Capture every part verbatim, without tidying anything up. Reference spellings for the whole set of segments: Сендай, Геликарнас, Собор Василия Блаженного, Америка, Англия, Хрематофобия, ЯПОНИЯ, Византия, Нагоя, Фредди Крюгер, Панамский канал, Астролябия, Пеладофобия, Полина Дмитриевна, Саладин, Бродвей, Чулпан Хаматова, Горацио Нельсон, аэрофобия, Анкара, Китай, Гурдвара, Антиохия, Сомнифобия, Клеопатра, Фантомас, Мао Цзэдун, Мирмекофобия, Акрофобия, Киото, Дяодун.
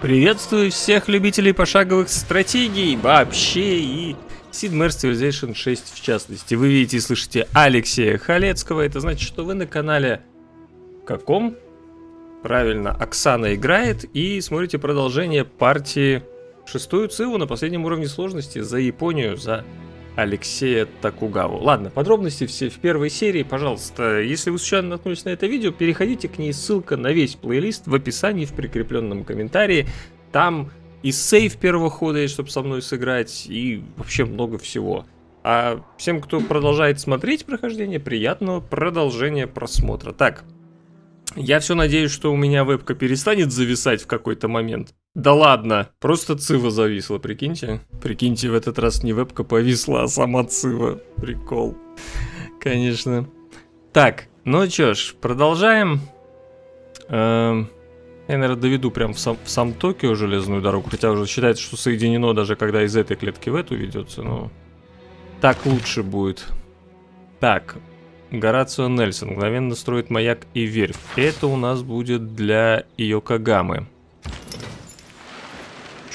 Приветствую всех любителей пошаговых стратегий вообще и Sid Meier's Civilization шесть в частности. Вы видите и слышите Алексея Халецкого. Это значит, что вы на канале каком? Правильно, Оксана играет. И смотрите продолжение партии шестую циву на последнем уровне сложности за Японию, за Алексея Такугаву. Ладно, подробности все в первой серии. Пожалуйста, если вы случайно наткнулись на это видео, переходите к ней, ссылка на весь плейлист в описании, в прикрепленном комментарии. Там и сейв первого хода есть, чтобы со мной сыграть, и вообще много всего. А всем, кто продолжает смотреть прохождение, приятного продолжения просмотра. Так, я все надеюсь, что у меня вебка перестанет зависать в какой-то момент. Да ладно, просто цива зависла, прикиньте. Прикиньте, в этот раз не вебка повисла, а сама цива. Прикол, конечно. Так, ну чё ж, продолжаем. Эм, я, наверное, доведу прям в сам, в сам Токио железную дорогу. Хотя уже считается, что соединено, даже когда из этой клетки в эту ведется. Но так лучше будет. Так, Горацио Нельсон мгновенно строит маяк и верфь. Это у нас будет для Йокогамы.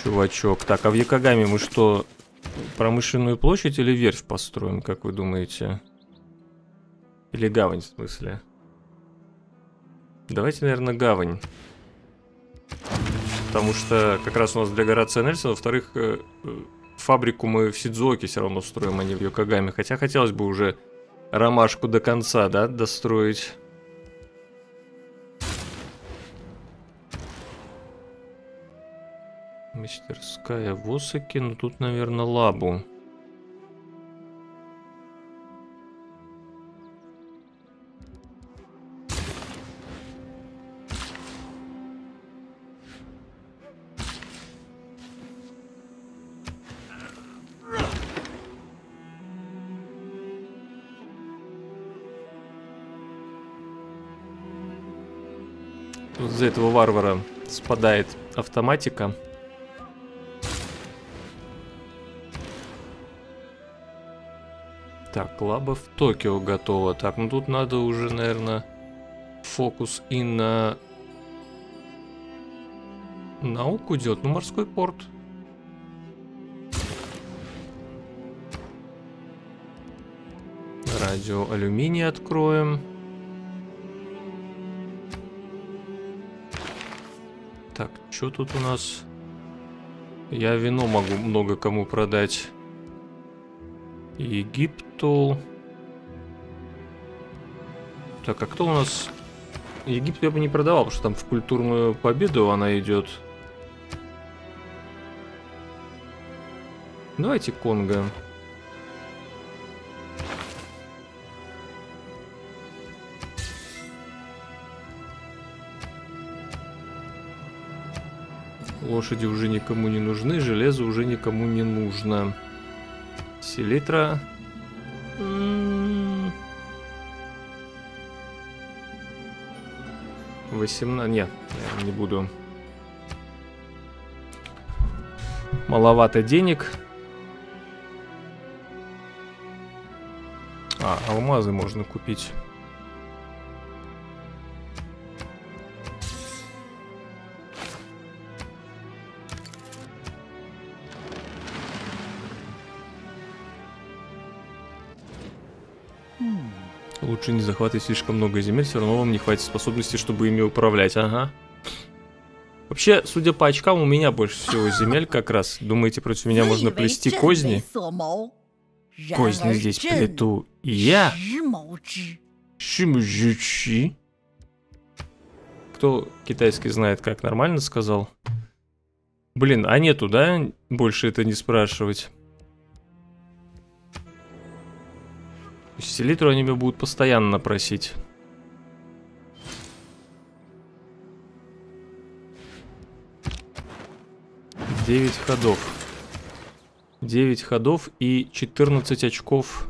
Чувачок. Так, а в Йокогаме мы что, промышленную площадь или верфь построим, как вы думаете? Или гавань, в смысле? Давайте, наверное, гавань. Потому что как раз у нас для Горацио Нельсона, во-вторых, фабрику мы в Сидзуоке все равно строим, а не в Йокогаме. Хотя хотелось бы уже ромашку до конца, да, достроить. Мастерская в Осаке, ну тут, наверное, лабу. Вот за этого варвара спадает автоматика. Так, лаба в Токио готова. Так, ну тут надо уже, наверное, фокус и на науку делать. Ну, морской порт. Радио алюминий откроем. Так, что тут у нас? Я вино могу много кому продать. Египту. Так, а кто у нас? Египет я бы не продавал, потому что там в культурную победу она идет. Давайте Конго. Лошади уже никому не нужны, железо уже никому не нужно. Селитра. восемнадцать. Нет, не буду. Маловато денег. А, алмазы можно купить. Лучше не захватывать слишком много земель, все равно вам не хватит способности, чтобы ими управлять. Ага. Вообще, судя по очкам, у меня больше всего земель как раз. Думаете, против меня можно плести козни? Козни здесь плету я. Кто китайский знает, как нормально сказал? Блин, а нету, да? Больше это не спрашивать. Селитру они меня будут постоянно просить. девять ходов. девять ходов и четырнадцать очков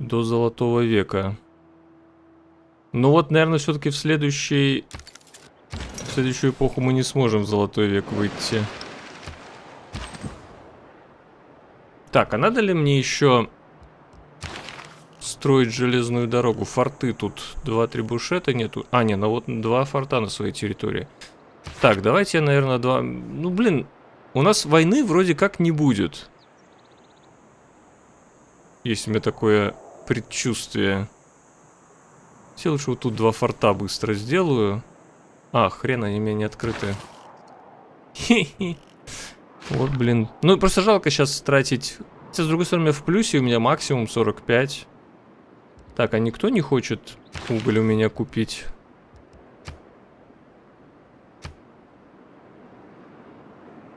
до золотого века. Ну вот, наверное, все-таки в следующей... В следующую эпоху мы не сможем в золотой век выйти. Так, а надо ли мне еще... строить железную дорогу? Форты тут. Два трибушета нету. А, не, ну вот два форта на своей территории. Так, давайте, наверное, два... Ну, блин, у нас войны вроде как не будет. Есть у меня такое предчувствие. Все лучше вот тут два форта быстро сделаю. А, хрен, они у меня не открыты. Хе-хе. Вот, блин. Ну, просто жалко сейчас тратить... Хотя, с другой стороны, у меня в плюсе, у меня максимум сорок пять. Так, а никто не хочет уголь у меня купить?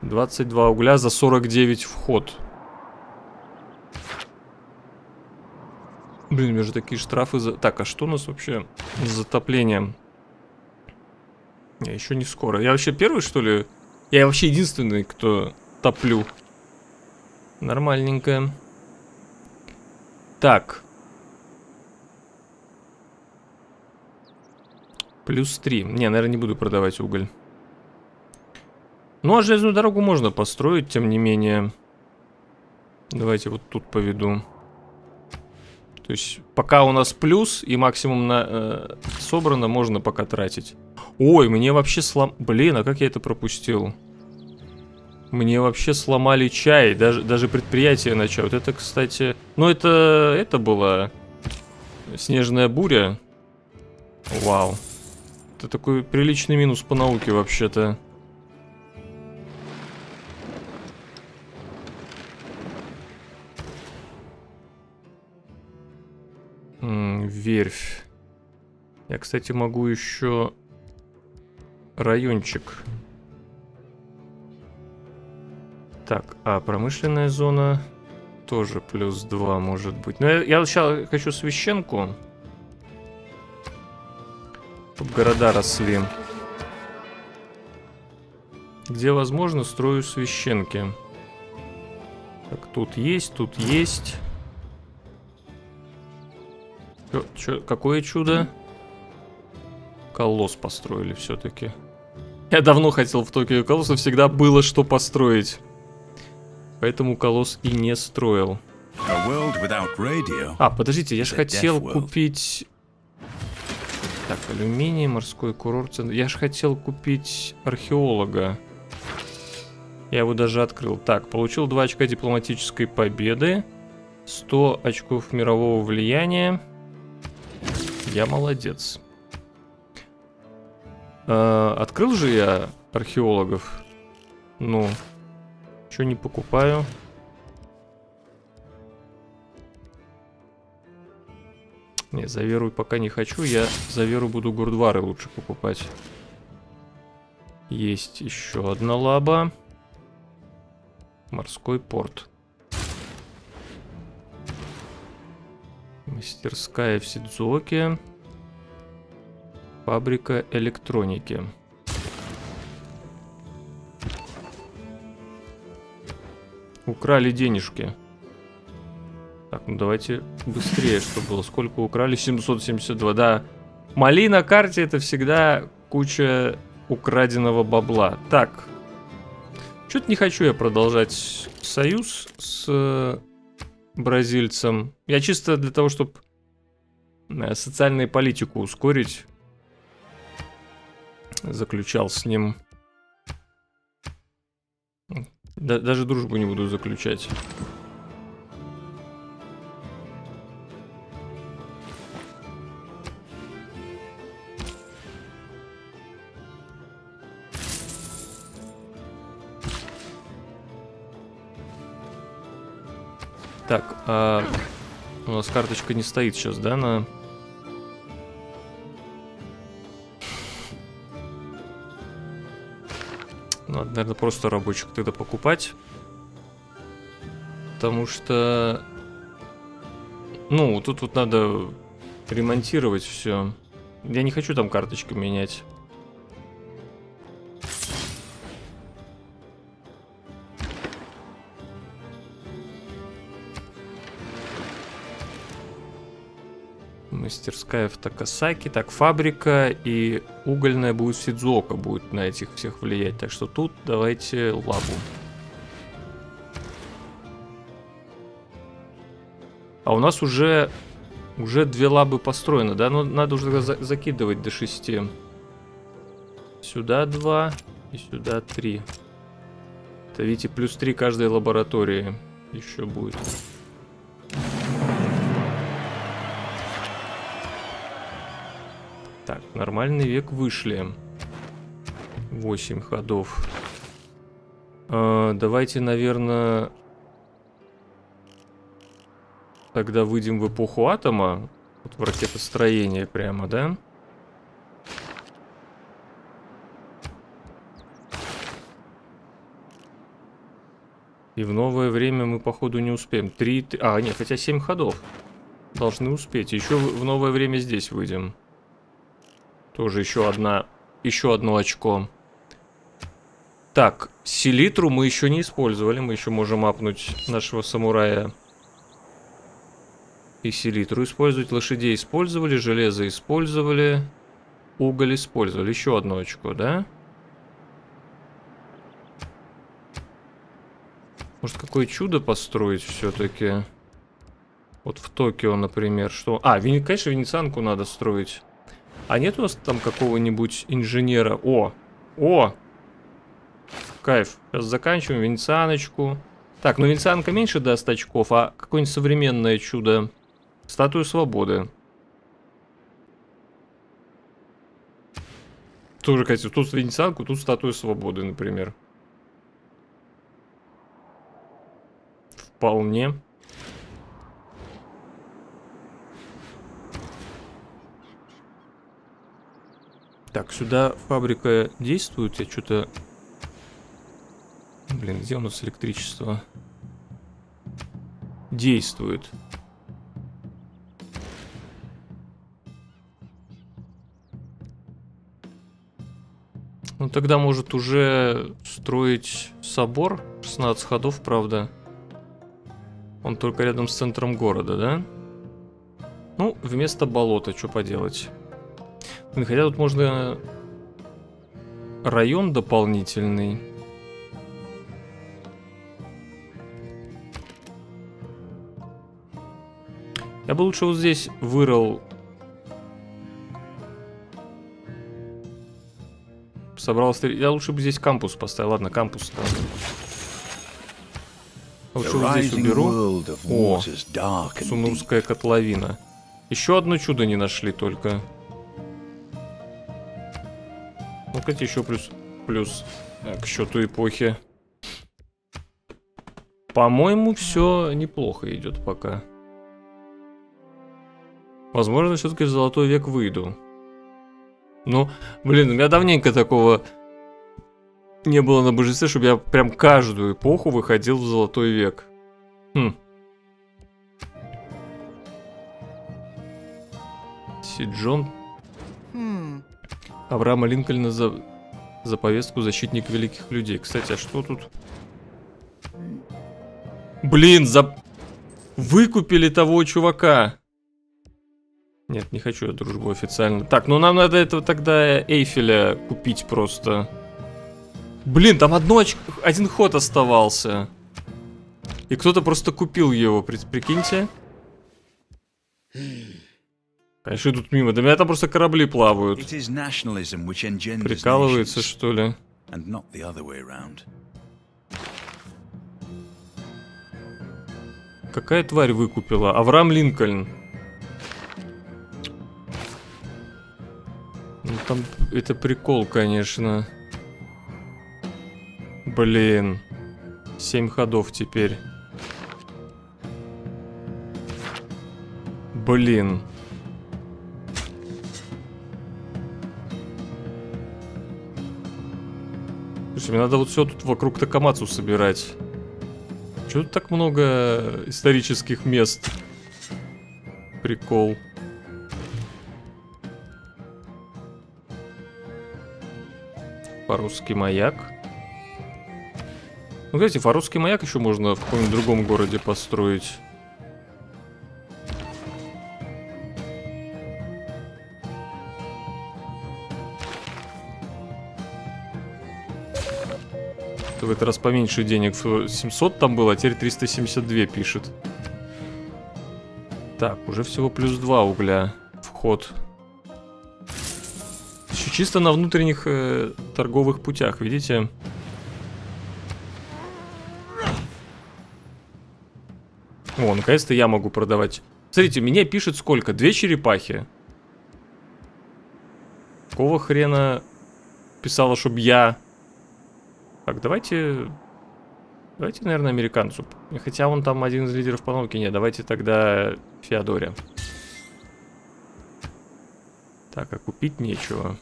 двадцать два угля за сорок девять вход. Блин, у меня же такие штрафы за... Так, а что у нас вообще с затоплением? Я еще не скоро. Я вообще первый, что ли? Я вообще единственный, кто топлю. Нормальненько. Так. Плюс три. Не, наверное, не буду продавать уголь. Ну, а железную дорогу можно построить, тем не менее. Давайте вот тут поведу. То есть, пока у нас плюс и максимум на, э, собрано, можно пока тратить. Ой, мне вообще слом... Блин, а как я это пропустил? Мне вообще сломали чай, даже, даже предприятие начало. Вот это, кстати... Ну, это... Это была... Снежная буря. Вау. Это такой приличный минус по науке, вообще-то. Верфь. Я, кстати, могу еще райончик. Так, а промышленная зона тоже плюс два, может быть. Но я, я сейчас хочу священку. Чтоб города росли. Где возможно, строю священки. Так, тут есть, тут есть. Чё, чё, какое чудо? Колосс построили все-таки. Я давно хотел в Токио колосс, но всегда было что построить. Поэтому колосс и не строил. А, подождите, я же хотел купить... Так, алюминий, морской курорт. Я же хотел купить археолога. Я его даже открыл. Так, получил два очка дипломатической победы. сто очков мирового влияния. Я молодец. Э, открыл же я археологов. Ну, что не покупаю? Не, за веру пока не хочу. Я за веру буду гурдвары лучше покупать. Есть еще одна лаба. Морской порт. Мастерская в Сидзуоке. Фабрика электроники. Украли денежки. Так, ну давайте быстрее, что было. Сколько украли? семьсот семьдесят два. Да, моли на карте — это всегда куча украденного бабла. Так. Чё-то не хочу я продолжать союз с... бразильцам. Я чисто для того, чтобы социальную политику ускорить, заключал с ним. Да, даже дружбу не буду заключать. Так, а у нас карточка не стоит сейчас, да, на... Надо, наверное, просто рабочих тогда покупать. Потому что... Ну, тут вот надо ремонтировать все. Я не хочу там карточки менять. Мастерская в Такасаки. Так, фабрика и угольная будет в Сидзуока, будет на этих всех влиять. Так что тут давайте лабу. А у нас уже уже две лабы построены, да? Но надо уже закидывать до шести. сюда два и сюда три. Это, видите, плюс три каждой лаборатории еще будет. Так, нормальный век вышли. восемь ходов. Э, давайте, наверное, тогда выйдем в эпоху атома. Вот в ракетостроение прямо, да? И в новое время мы, походу, не успеем. Три... А, нет, хотя семь ходов. Должны успеть. Еще в новое время здесь выйдем. Тоже еще одна... Еще одно очко. Так, селитру мы еще не использовали. Мы еще можем апнуть нашего самурая. И селитру использовать. Лошадей использовали, железо использовали. Уголь использовали. Еще одно очко, да? Может, какое чудо построить все-таки? Вот в Токио, например, что... А, вене... конечно, венецианку надо строить. А нет у нас там какого-нибудь инженера? О! О! Кайф. Сейчас заканчиваем венецианочку. Так, ну венецианка меньше даст очков, а какое-нибудь современное чудо. Статую Свободы. Тоже, кстати, тут венецианку, тут Статую Свободы, например. Вполне. Так, сюда фабрика действует, я что-то... Блин, где у нас электричество? Действует. Ну тогда может уже строить собор. шестнадцать ходов, правда. Он только рядом с центром города, да? Ну, вместо болота, что поделать. Хотя тут можно район дополнительный. Я бы лучше вот здесь вырыл. Собрал... Я лучше бы здесь кампус поставил. Ладно, кампус ставлю. Лучше вот здесь уберу. О, Сумурская котловина. Еще одно чудо не нашли только. Ну, кстати, еще плюс, плюс к счету эпохи. По-моему, все неплохо идет пока. Возможно, все-таки в золотой век выйду. Ну, блин, у меня давненько такого не было на божестве, чтобы я прям каждую эпоху выходил в золотой век. Хм. Сиджон... Авраама Линкольна за... за повестку «Защитник великих людей». Кстати, а что тут? Блин, за... Выкупили того чувака. Нет, не хочу я дружбу официально. Так, ну нам надо этого тогда Эйфеля купить просто. Блин, там одно очко... один ход оставался. И кто-то просто купил его, прикиньте. Конечно, идут мимо. Да меня там просто корабли плавают. Прикалывается, что ли? Какая тварь выкупила? Авраам Линкольн. Ну там это прикол, конечно. Блин. семь ходов теперь. Блин. Слушай, мне надо вот все тут вокруг Такамацу собирать. Чего тут так много исторических мест? Прикол. Фаросский маяк. Ну, кстати, Фаросский маяк еще можно в каком-нибудь другом городе построить. В этот раз поменьше денег, семьсот там было, а теперь триста семьдесят два пишет. Так, уже всего плюс два угля вход. Чисто на внутренних э, торговых путях, видите? О, наконец-то я могу продавать. Смотрите, мне пишет сколько? Две черепахи. Какого хрена писала, чтобы я... Так, давайте... Давайте, наверное, американцу. Хотя он там один из лидеров по науке. Нет, давайте тогда Феодоре. Так, а купить нечего.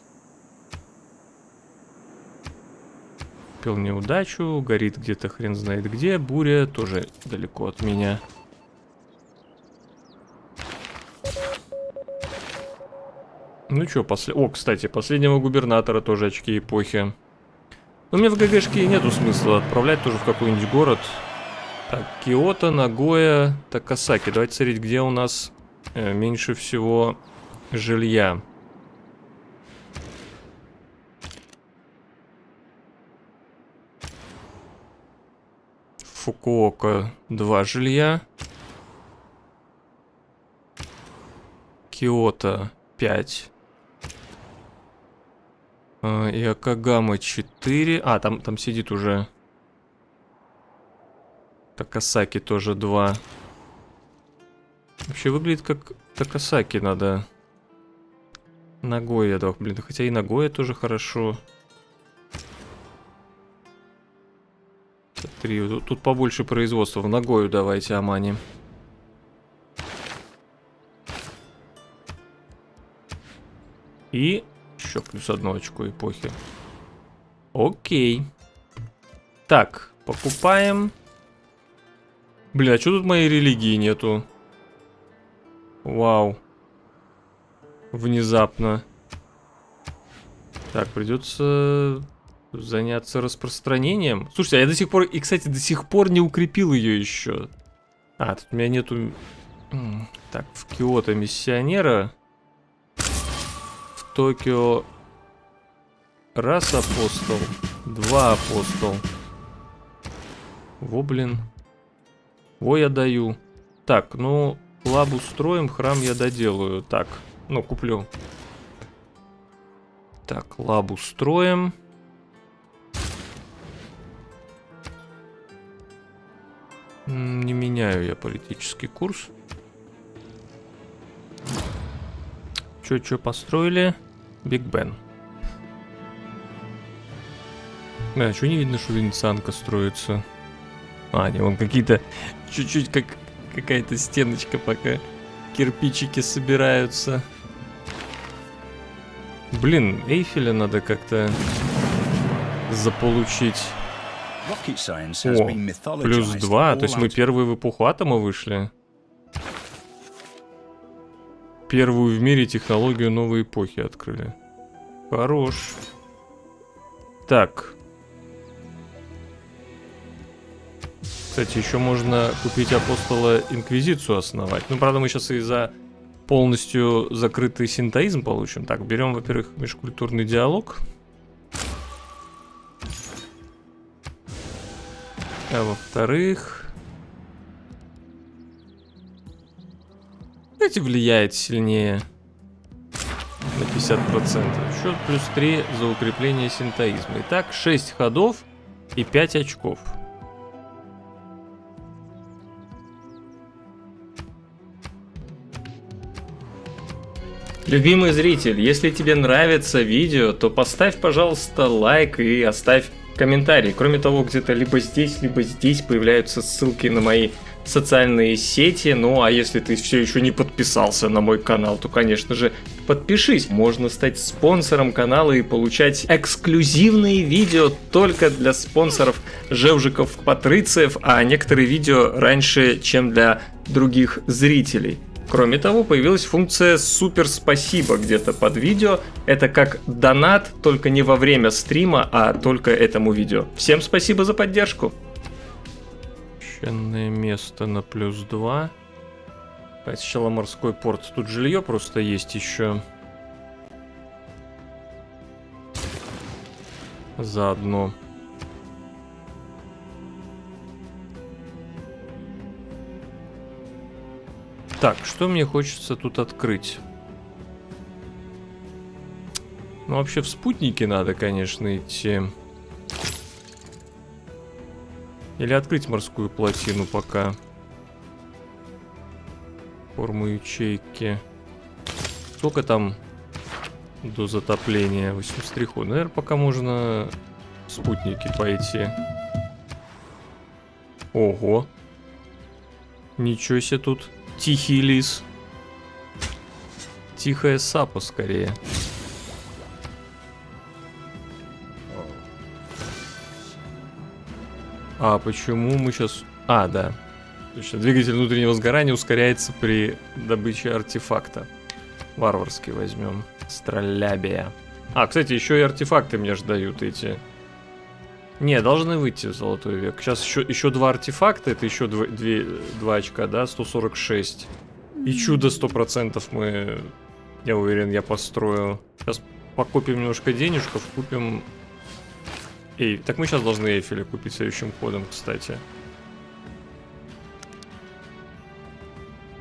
Пил неудачу. Горит где-то хрен знает где. Буря тоже далеко от меня. Ну что, после... О, кстати, последнего губернатора тоже очки эпохи. Но мне в ГГшке нету смысла отправлять тоже в какой-нибудь город. Так, Киото, Нагоя, Такасаки. Давайте смотреть, где у нас э, меньше всего жилья. Фукуока, два жилья. Киото, пять. Йокогама четыре. А, там, там сидит уже. Такасаки тоже два. Вообще выглядит как Такасаки надо. Нагоя, да, блин. Хотя и Нагоя тоже хорошо. три. Тут, тут побольше производства. В Нагою давайте, Амани. И... еще плюс одно очко эпохи. Окей. Так, покупаем. Бля, а что тут моей религии нету? Вау. Внезапно. Так, придется заняться распространением. Слушайте, а я до сих пор... И, кстати, до сих пор не укрепил ее еще. А, тут у меня нету... Так, в Киото миссионера... Токио раз апостол, два апостол. Во, блин. Во, я даю. Так, ну, лаб устроим, храм я доделаю. Так, ну, куплю. Так, лаб устроим. Не меняю я политический курс. Чё, чё построили? Биг Бен. Да, чё не видно, что Венецианка строится? А, не, вон какие-то... Чуть-чуть как... Какая-то стеночка пока. Кирпичики собираются. Блин, Эйфеля надо как-то... заполучить. О, плюс два. То есть мы первые в эпоху атома вышли? Первую в мире технологию новой эпохи открыли. Хорош. Так. Кстати, еще можно купить апостола, инквизицию основать. Ну, правда, мы сейчас и за полностью закрытый синтоизм получим. Так, берем, во-первых, межкультурный диалог. А во-вторых... влияет сильнее на пятьдесят процентов. Еще плюс три за укрепление синтоизма. Итак, шесть ходов и пять очков. Любимый зритель, если тебе нравится видео, то поставь, пожалуйста, лайк и оставь комментарий. Кроме того, где-то либо здесь, либо здесь появляются ссылки на мои социальные сети. Ну а если ты все еще не подписался на мой канал, то, конечно же, подпишись. Можно стать спонсором канала и получать эксклюзивные видео только для спонсоров Жевжиков Патрицев, а некоторые видео раньше, чем для других зрителей. Кроме того, появилась функция «Супер спасибо» где-то под видео. Это как донат, только не во время стрима, а только этому видео. Всем спасибо за поддержку! Священное место на плюс два. Сначала морской порт. Тут жилье просто есть еще. Заодно. Так, что мне хочется тут открыть? Ну, вообще в спутники надо, конечно, идти. Или открыть морскую плотину пока. Форму ячейки. Сколько там до затопления? восемьдесят три хода. Наверное, пока можно в спутники пойти. Ого. Ничего себе тут. Тихий лис. Тихая сапа скорее. А почему мы сейчас... А, да. Точно, двигатель внутреннего сгорания ускоряется при добыче артефакта. Варварский возьмем. Стролябия. А, кстати, еще и артефакты мне ж дают эти. Не, должны выйти в золотой век. Сейчас еще, еще два артефакта. Это еще два, две, два очка, да? сто сорок шесть. И чудо сто процентов мы... Я уверен, я построю. Сейчас покупим немножко денежков. Купим... Эй, так мы сейчас должны Эйфеля купить следующим ходом, кстати.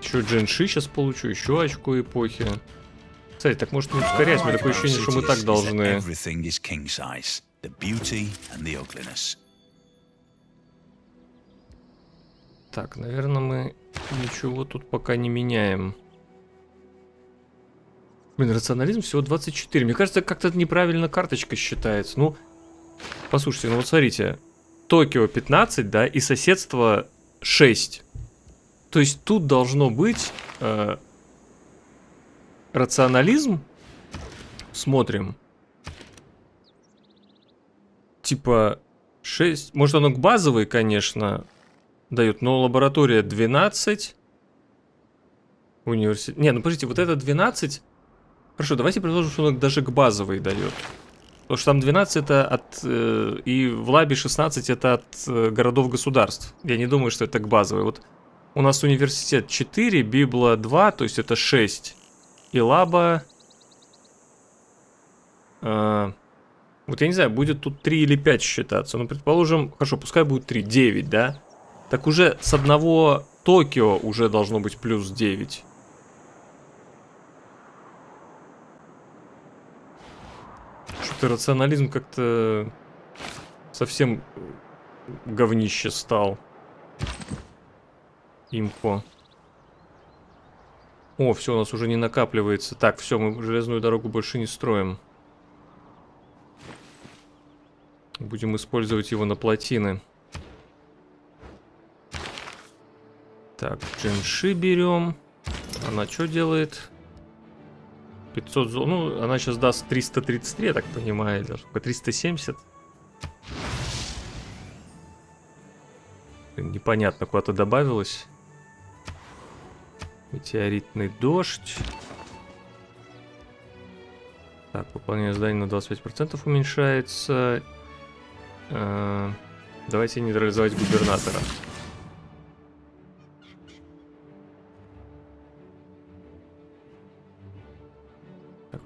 Еще Дженши сейчас получу, еще очко эпохи. Кстати, так может не ускорять, у меня такое ощущение, что мы так должны. Так, наверное, мы ничего тут пока не меняем. Блин, рационализм всего двадцать четыре. Мне кажется, как-то неправильно карточка считается. Ну... Послушайте, ну вот смотрите, Токио пятнадцать, да, и соседство шесть. То есть тут должно быть э, рационализм. Смотрим. Типа шесть, может оно к базовой, конечно, дает, но лаборатория двенадцать. Университет, не, ну подождите, вот это двенадцать. Хорошо, давайте предложим, что оно даже к базовой дает. Потому что там двенадцать это от... Э, и в лабе шестнадцать это от э, городов-государств. Я не думаю, что это к базовой. Вот у нас университет четыре, Библа два, то есть это шесть. И лаба... Э, вот я не знаю, будет тут три или пять считаться. Ну, предположим, хорошо, пускай будет три, девять, да? Так уже с одного Токио уже должно быть плюс девять. Что-то рационализм как-то совсем говнище стал. Импо. О, все, у нас уже не накапливается. Так, все, мы железную дорогу больше не строим. Будем использовать его на плотины. Так, Джинши берем. Она что делает? пятьсот золота. Ну, она сейчас даст триста тридцать три, я так понимаю, или сколько? триста семьдесят. Непонятно, куда-то добавилось. Метеоритный дождь. Так, выполнение зданий на двадцать пять процентов уменьшается. Э-э- давайте нейтрализовать губернатора.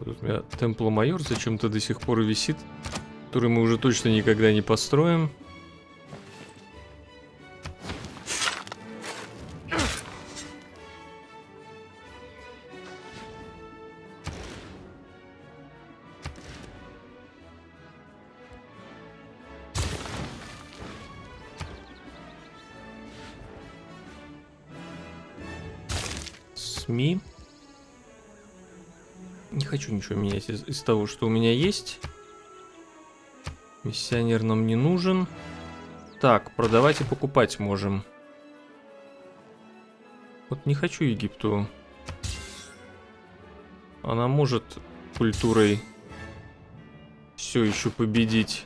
Тут у меня Темпло-майор зачем-то до сих пор висит, который мы уже точно никогда не построим. СМИ. Не хочу ничего менять из, из того, что у меня есть. Миссионер нам не нужен. Так, продавать и покупать можем. Вот не хочу Египту. Она может культурой все еще победить.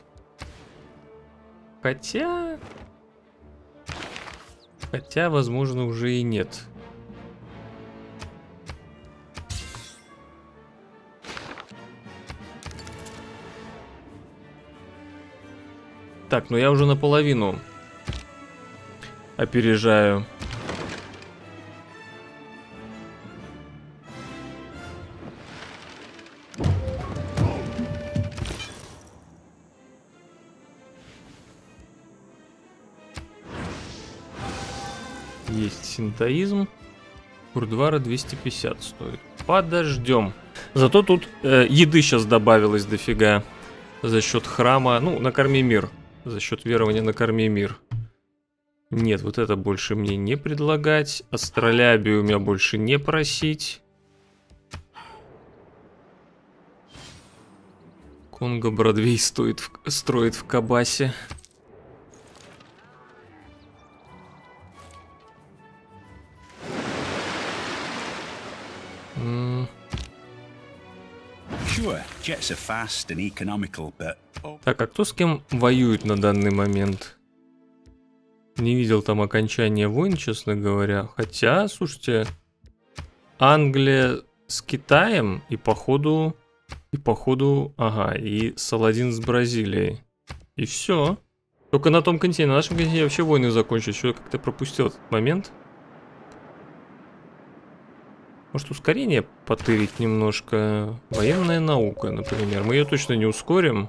Хотя... Хотя, возможно, уже и нет. Так, ну я уже наполовину опережаю. Есть синтоизм. Курдвара двести пятьдесят стоит. подождем. Зато тут э, еды сейчас добавилось дофига. За счет храма. Ну, накорми мир. За счет верования накорми мир. Нет, вот это больше мне не предлагать. Астролябию меня больше не просить. Конго Бродвей стоит в, строит в Кабасе. М-м. Так, а кто с кем воюет на данный момент? Не видел там окончания войн, честно говоря. Хотя, слушайте, Англия с Китаем и походу... И походу... Ага, и Саладин с Бразилией. И все. Только на том континенте. На нашем континенте вообще войны закончились. Что я как-то пропустил этот момент. Может, ускорение потырить немножко? Военная наука, например. Мы ее точно не ускорим.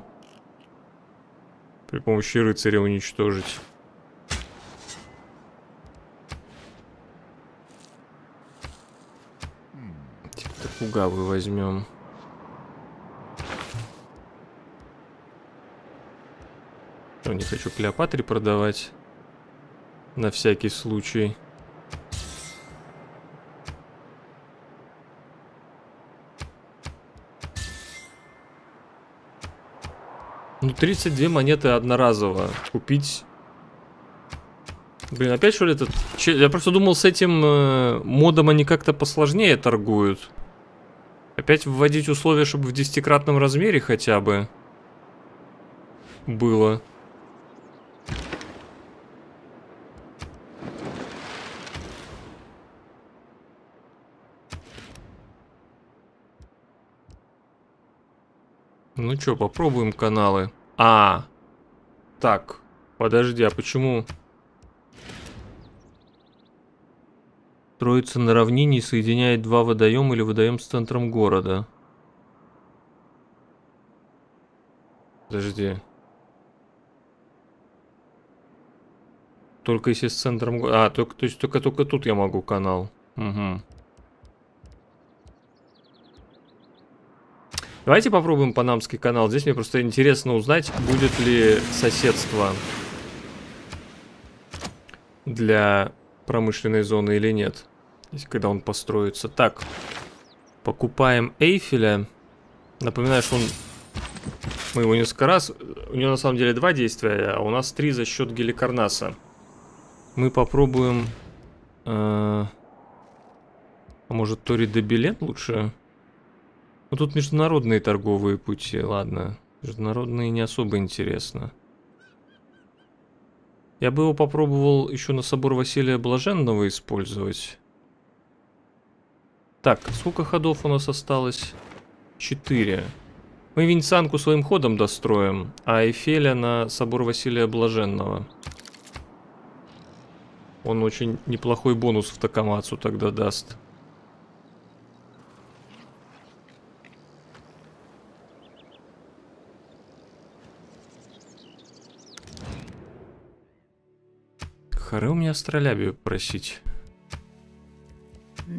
При помощи рыцаря уничтожить. Токугавы возьмем. Что, не хочу Клеопатре продавать. На всякий случай. Ну, тридцать две монеты одноразово купить. Блин, опять что ли этот... Я просто думал, с этим э, модом они как-то посложнее торгуют. Опять вводить условия, чтобы в десятикратном размере хотя бы было. Ну чё, попробуем каналы. А, так, подожди, а почему? Строится на равнине и соединяет два водоема или водоем с центром города. Подожди. Только если с центром города... А, только, то есть только, только тут я могу канал. Угу. Давайте попробуем Панамский канал. Здесь мне просто интересно узнать, будет ли соседство для промышленной зоны или нет. Когда он построится. Так, покупаем Эйфеля. Напоминаю, что он... мы его несколько раз... У него на самом деле два действия, а у нас три за счет Геликарнаса. Мы попробуем... Э... А может, Тори де Билет лучше? Ну, тут международные торговые пути, ладно. Международные не особо интересно. Я бы его попробовал еще на собор Василия Блаженного использовать. Так, сколько ходов у нас осталось? Четыре. Мы Венецианку своим ходом достроим, а Эйфеля на собор Василия Блаженного. Он очень неплохой бонус в Такамацу тогда даст. Хоры у меня астролябию просить.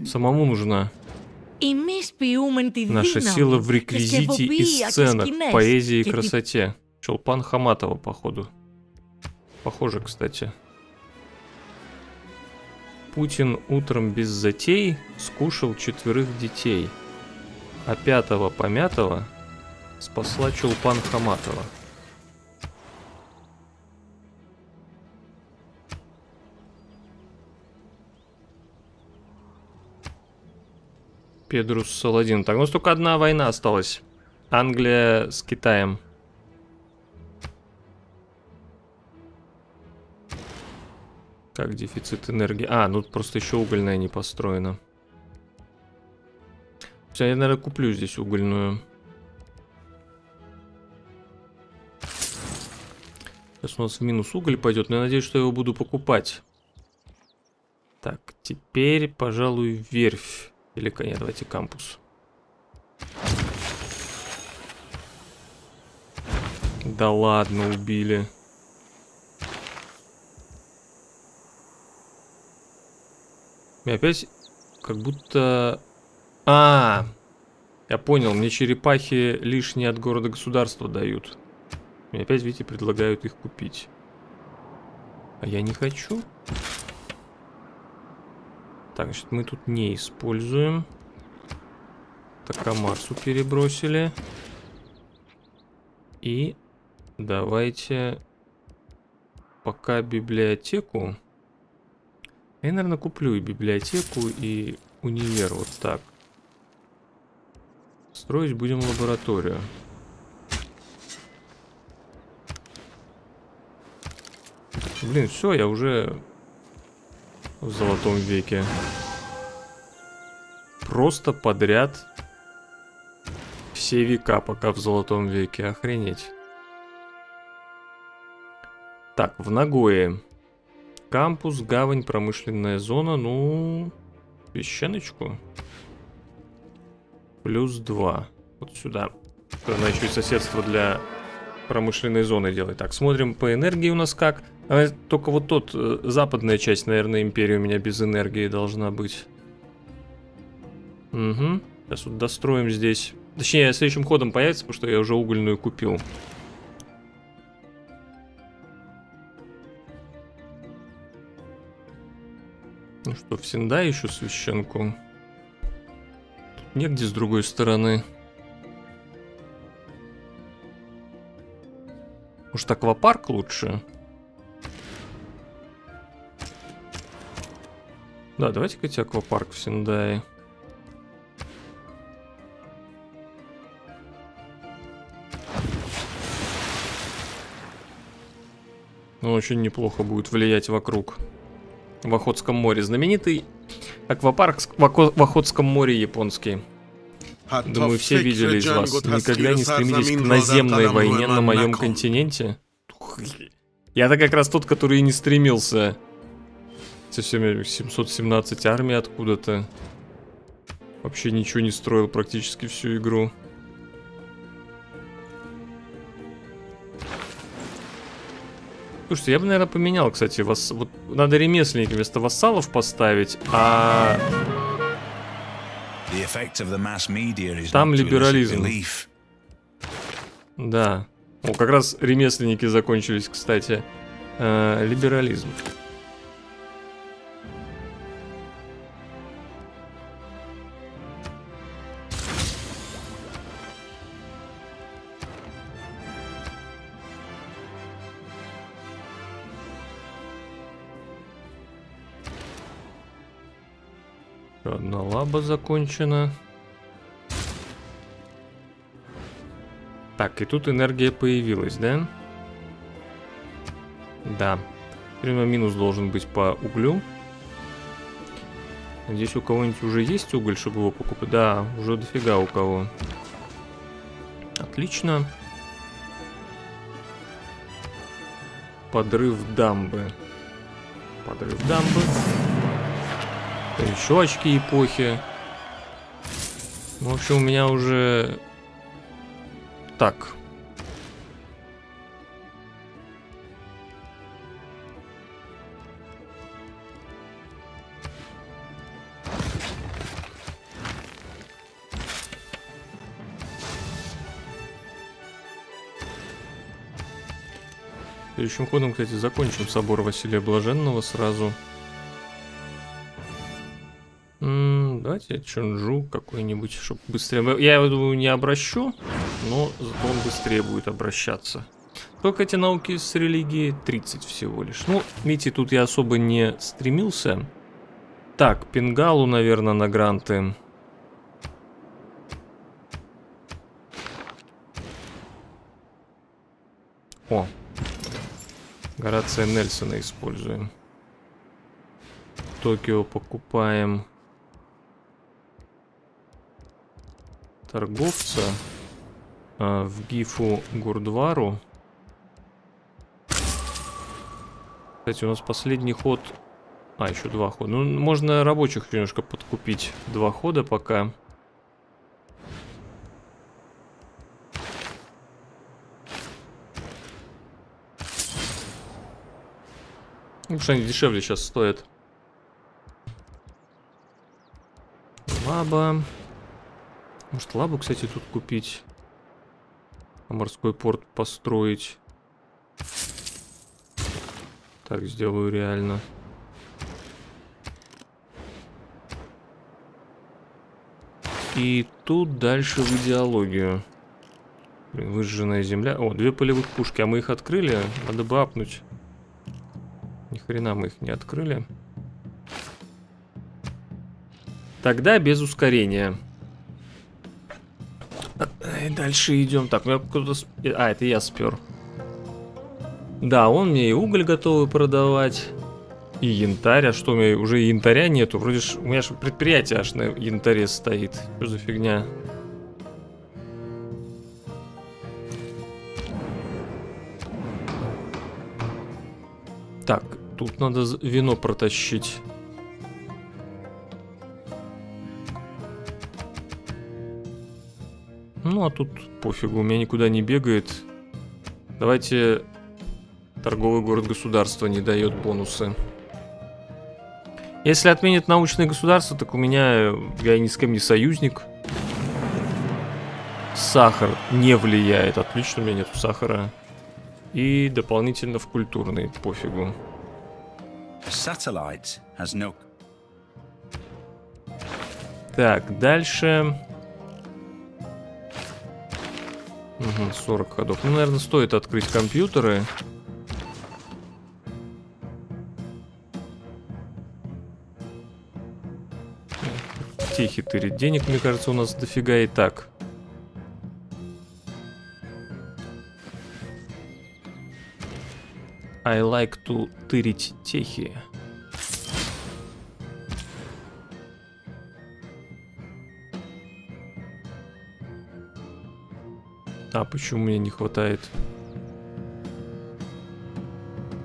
Самому нужна. Наша сила в реквизите и сценах, поэзии и красоте. Чулпан Хаматова, походу. Похоже, кстати. Путин утром без затей скушал четверых детей. А пятого помятого спасла Чулпан Хаматова. Педрус Саладин. Так, у нас только одна война осталась. Англия с Китаем. Как дефицит энергии? А, ну просто еще угольная не построена. Я, наверное, куплю здесь угольную. Сейчас у нас в минус уголь пойдет, но я надеюсь, что я его буду покупать. Так, теперь, пожалуй, верфь. Или, конечно, давайте кампус. Да ладно, убили. И опять как будто А, я понял, мне черепахи лишние от города-государства дают. Мне опять, видите, предлагают их купить. А я не хочу. Так, значит, мы тут не используем. Такамацу перебросили. И давайте пока библиотеку. Я, наверное, куплю и библиотеку, и универ вот так. Строить будем лабораторию. Блин, все, я уже в золотом веке. Просто подряд все века, пока в золотом веке. Охренеть. Так, в Нагое. Кампус, гавань, промышленная зона. Ну, песчаночку. Плюс два. Вот сюда. Она еще и соседство для промышленной зоны делает. Так, смотрим по энергии у нас как. А, только вот тот, западная часть, наверное, империи у меня без энергии должна быть. Угу. Сейчас вот достроим здесь. Точнее, следующим ходом появится, потому что я уже угольную купил. Ну что, в Сендай еще священку? Тут негде с другой стороны. Может, аквапарк лучше? Да, давайте-ка тебе аквапарк в Сендае. Он очень неплохо будет влиять вокруг. В Охотском море знаменитый аквапарк в Охотском море японский. Думаю, все видели из вас. Никогда не стремились к наземной войне на моем континенте. Я-то как раз тот, который и не стремился. Со всеми семьсот семнадцать армий откуда-то. Вообще ничего не строил практически всю игру. Слушайте, я бы, наверное, поменял, кстати, вас... вот надо ремесленники вместо вассалов поставить, а там либерализм. Да. О, как раз ремесленники закончились, кстати. А, либерализм. Одна лаба закончена. Так, и тут энергия появилась, да? Да. Примерно минус должен быть по углю. Здесь у кого-нибудь уже есть уголь, чтобы его покупать? Да, уже дофига у кого. Отлично. Подрыв дамбы. Подрыв дамбы. Еще очки эпохи. В общем, у меня уже... Так. Следующим ходом, кстати, закончим собор Василия Блаженного сразу. Давайте Чунджу какой-нибудь, чтобы быстрее... Я его не обращу, но зато он быстрее будет обращаться. Только эти науки с религией тридцать всего лишь. Ну, видите, тут я особо не стремился. Так, Пенгалу, наверное, на гранты. О, Горацио Нельсона используем. Токио покупаем... торговца, а в Гифу Гурдвару. Кстати, у нас последний ход. А, еще два хода. Ну, можно рабочих немножко подкупить. Два хода пока. Ну, что они дешевле сейчас стоят. Лаба. Может, лабу, кстати, тут купить. А морской порт построить. Так сделаю реально. И тут дальше в идеологию. Блин, выжженная земля. О, две полевых пушки. А мы их открыли? Надо бы апнуть. Ни хрена мы их не открыли. Тогда без ускорения. И дальше идем. Так, ну кто-то... Сп... А, это я спер. Да, он мне и уголь готовый продавать. И янтарь. А что, у меня уже янтаря нету? Вроде ж... у меня же предприятие аж на янтаре стоит. Что за фигня? Так, тут надо вино протащить. Ну, а тут пофигу, у меня никуда не бегает. Давайте торговый город-государство не дает бонусы. Если отменят научное государство, так у меня, я ни с кем не союзник. Сахар не влияет, отлично, у меня нету сахара. И дополнительно в культурный, пофигу. Так, дальше... Угу, сорок ходов. Ну, наверное, стоит открыть компьютеры. Тихий тырит. Денег, мне кажется, у нас дофига и так. I like to тырить техи. А почему мне не хватает?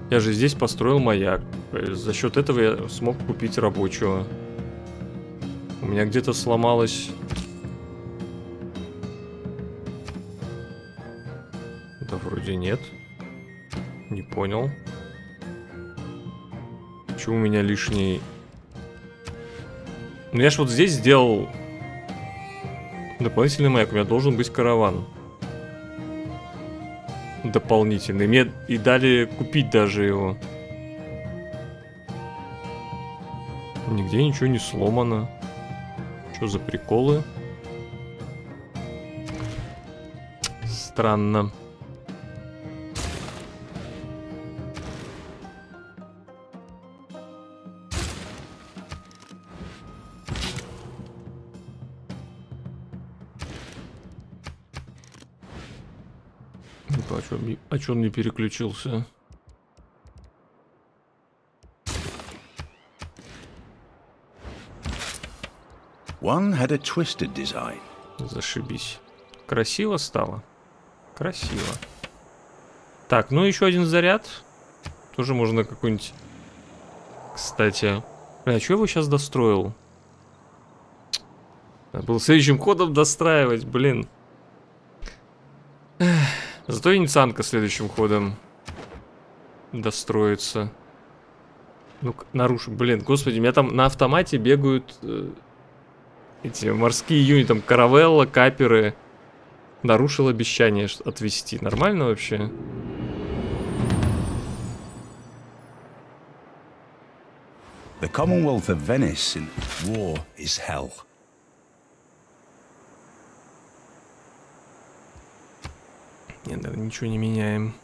Я же здесь построил маяк. За счет этого я смог купить рабочего. У меня где-то сломалось... Да вроде нет. Не понял. Почему у меня лишний... Ну я ж вот здесь сделал дополнительный маяк. У меня должен быть караван. Дополнительный. Мне и дали купить даже его. Нигде ничего не сломано. Что за приколы? Странно. А чё он не переключился? One had a twisted design. Зашибись. Красиво стало? Красиво. Так, ну еще один заряд. Тоже можно какой-нибудь... Кстати... А чё я его сейчас достроил? Надо было следующим ходом достраивать, блин. Зато венецианка следующим ходом достроится. Ну, нарушу. Блин, господи, у меня там на автомате бегают э, эти морские юни, там каравелла, каперы. Нарушил обещание отвезти. Нормально вообще? The Commonwealth of Venice in war is hell. Нет, наверное, ничего не меняем.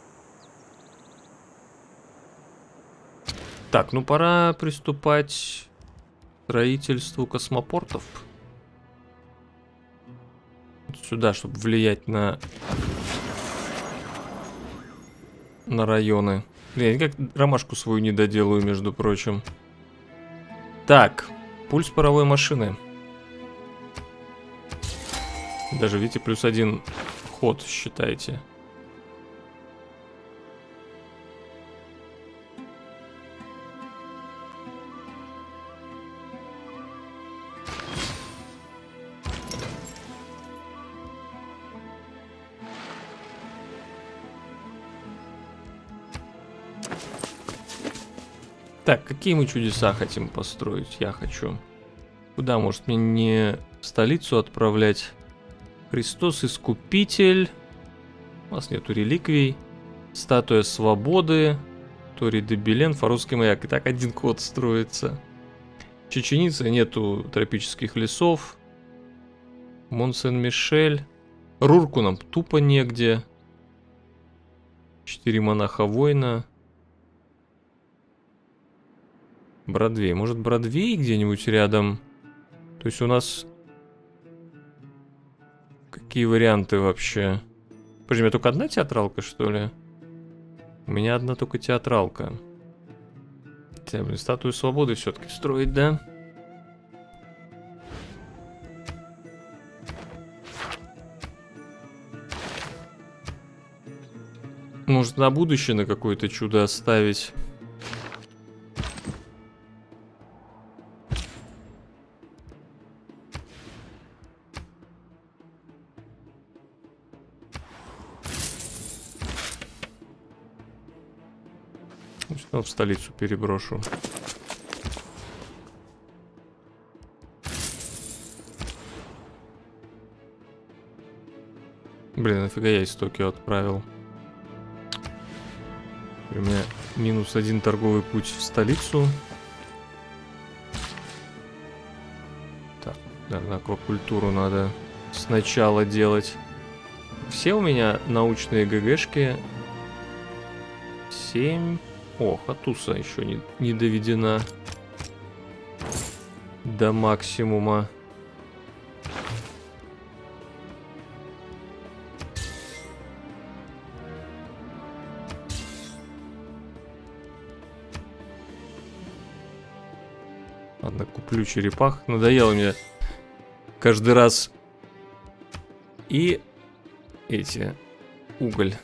Так, ну пора приступать к строительству космопортов. Сюда, чтобы влиять на на районы. Я никак ромашку свою не доделаю, между прочим. Так, пульс паровой машины. Даже, видите, плюс один... ход, считайте. Так, какие мы чудеса хотим построить? Я хочу. Куда, может, мне не столицу отправлять? Христос Искупитель. У нас нету реликвий. Статуя Свободы. Тори де Белен, Фаросский маяк. Итак, один код строится. Чеченицы, нету тропических лесов. Монсен-Мишель. Рурку нам тупо негде. Четыре монаха-воина. Бродвей. Может, Бродвей где-нибудь рядом? То есть у нас... Какие варианты вообще? Подожди, у меня только одна театралка, что ли? У меня одна только театралка. Хотя, блин, статую свободы все-таки строить, да? Может, на будущее на какое-то чудо оставить? В столицу переброшу. Блин, нафига я из Токио отправил? У меня минус один торговый путь в столицу. Так, наверное, аквакультуру надо сначала делать. Все у меня научные ГГшки. семь. О, Хатуса еще не, не доведена до максимума. Ладно, куплю черепах. Надоело мне каждый раз. И эти уголь.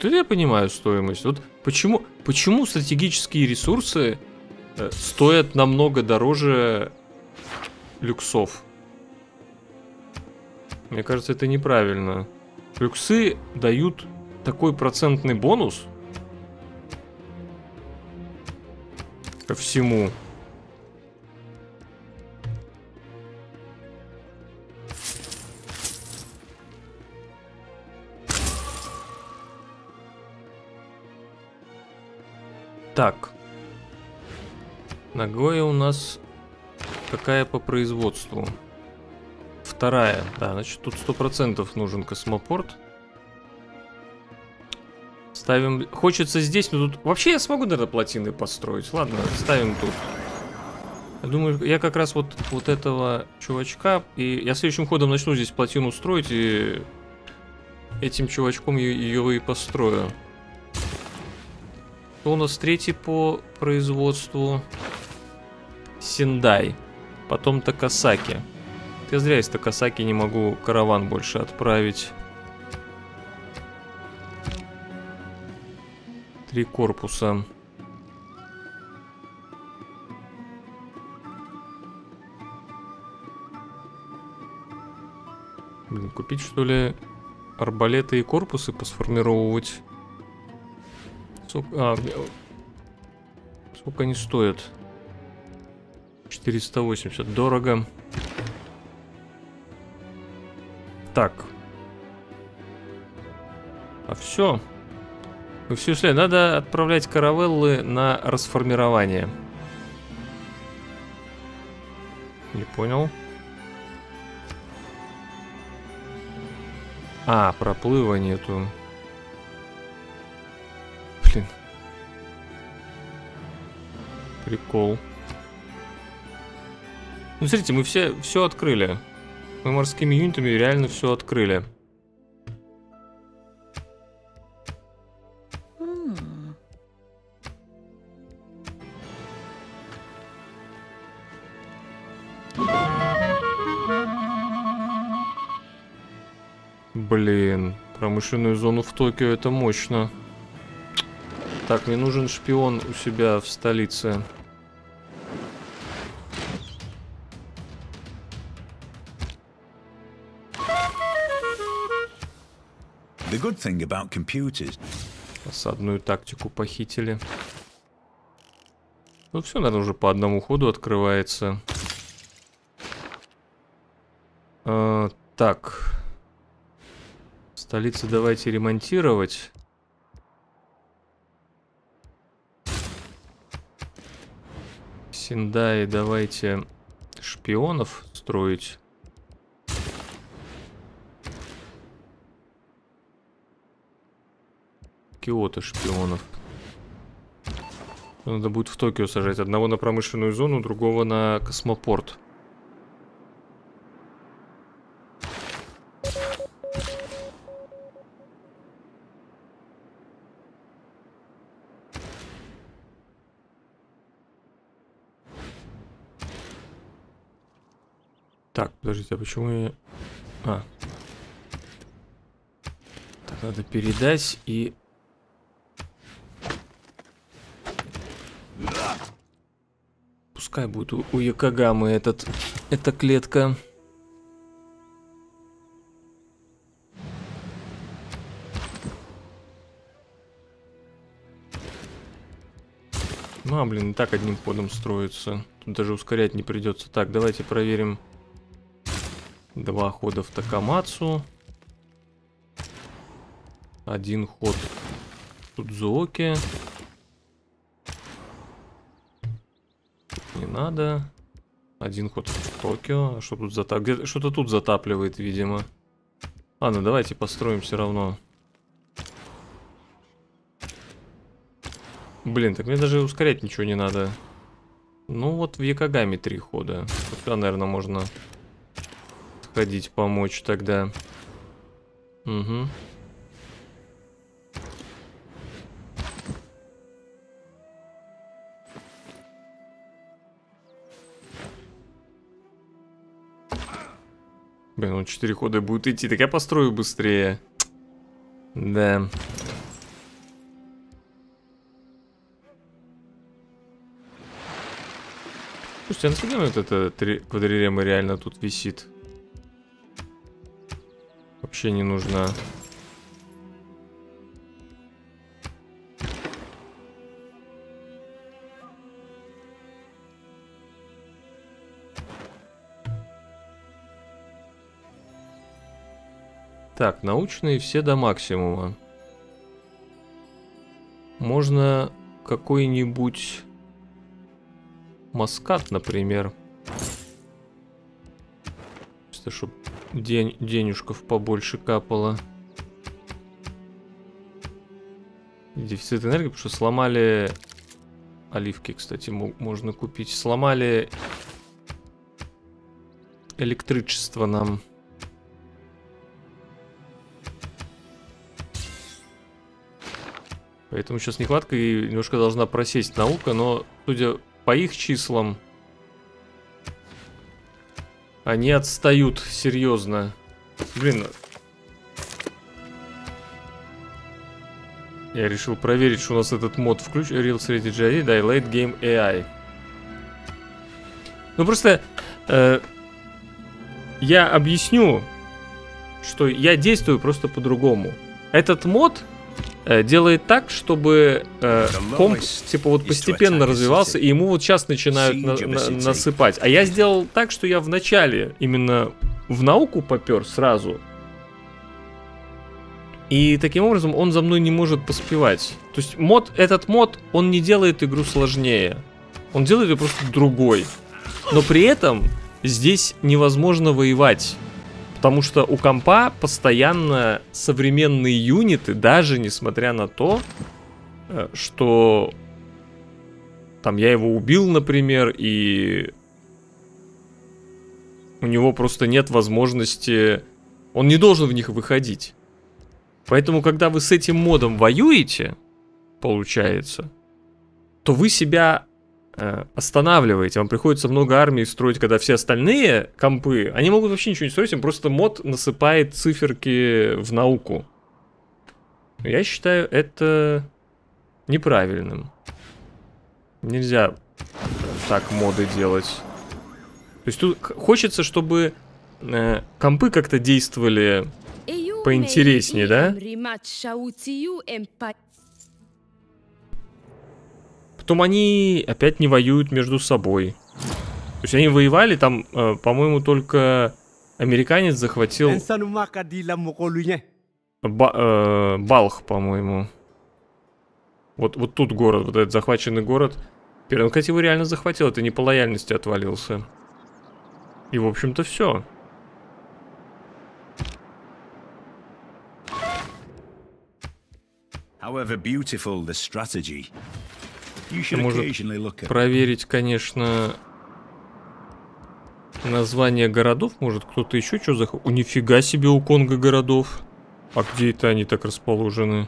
Тут я понимаю стоимость. Вот почему, почему стратегические ресурсы э, стоят намного дороже люксов? Мне кажется, это неправильно. Люксы дают такой процентный бонус ко всему. Так, Нагоя у нас какая по производству? Вторая, да, значит тут сто процентов нужен космопорт. Ставим, хочется здесь, но тут вообще я смогу, наверное, плотины построить. Ладно, ставим тут. Я думаю, я как раз вот, вот этого чувачка, и я следующим ходом начну здесь плотину строить, и этим чувачком ее и построю. У нас третий по производству Сендай, потом Такасаки. Я зря из Такасаки не могу караван больше отправить. Три корпуса. Блин, купить что ли арбалеты и корпусы посформировывать? А, сколько они стоят? четыреста восемьдесят. Дорого. Так. А все. Ну все, если надо отправлять каравеллы на расформирование. Не понял. А, проплыва нету. Прикол. Ну, смотрите, мы все, все открыли. Мы морскими юнитами реально все открыли. Mm. Блин, промышленную зону в Токио — это мощно. Так, мне нужен шпион у себя в столице. The good thing about computers. Осадную тактику похитили. Ну все, наверное, уже по одному ходу открывается. А, так. Столицу давайте ремонтировать. Сендай давайте шпионов строить. Киото шпионов. Надо будет в Токио сажать. Одного на промышленную зону, другого на космопорт. Так, подождите, а почему я... А. Так, надо передать и... Пускай будет у, у Йокогамы этот, эта клетка. Ну, а, блин, и так одним ходом строится. Тут даже ускорять не придется. Так, давайте проверим. Два хода в Такамацу. Один ход в Сидзуоке. Не надо. Один ход в Токио. Что тут затапливает? Что-то тут затапливает, видимо. Ладно, давайте построим все равно. Блин, так мне даже ускорять ничего не надо. Ну вот в Йокогаме три хода. Сюда, наверное, можно... ходить помочь тогда. Угу. Блин, он четыре хода будет идти. Так я построю быстрее. Да. Слушайте, а нафига вот эта квадрирема реально тут висит? Вообще не нужна. Так, научные все до максимума. Можно какой-нибудь маскат, например. Чисто, чтобы... День, денежков побольше капало. Дефицит энергии, потому что сломали... Оливки, кстати, можно купить. Сломали электричество нам. Поэтому сейчас нехватка и немножко должна просесть наука, но, судя по их числам... Они отстают, серьезно. Блин. Я решил проверить, что у нас этот мод включен. Real Strategy, да, и Late Game эй ай. Ну просто э, я объясню, что я действую просто по-другому. Этот мод э, делает так, чтобы э, комп типа вот постепенно развивался, и ему вот сейчас начинают на на насыпать. А я сделал так, что я в начале именно в науку попер сразу. И таким образом он за мной не может поспевать. То есть мод, этот мод, он не делает игру сложнее. Он делает ее просто другой. Но при этом здесь невозможно воевать. Потому что у компа постоянно современные юниты, даже несмотря на то, что там я его убил, например, и у него просто нет возможности, он не должен в них выходить. Поэтому, когда вы с этим модом воюете, получается, то вы себя... останавливаете, вам приходится много армий строить, когда все остальные компы, они могут вообще ничего не строить, им просто мод насыпает циферки в науку. Я считаю это неправильным. Нельзя так моды делать. То есть тут хочется, чтобы э, компы как-то действовали поинтереснее, да? Потом они опять не воюют между собой. То есть они воевали там, э, по-моему, только Американец захватил Ба э Балх, по-моему. Вот, вот тут город, вот этот захваченный город. Он, кстати, его реально захватил, это не по лояльности отвалился. И, в общем-то, все. Можно проверить, конечно, название городов. Может, кто-то еще что захватил? О, нифига себе, у Конго городов. А где это они так расположены?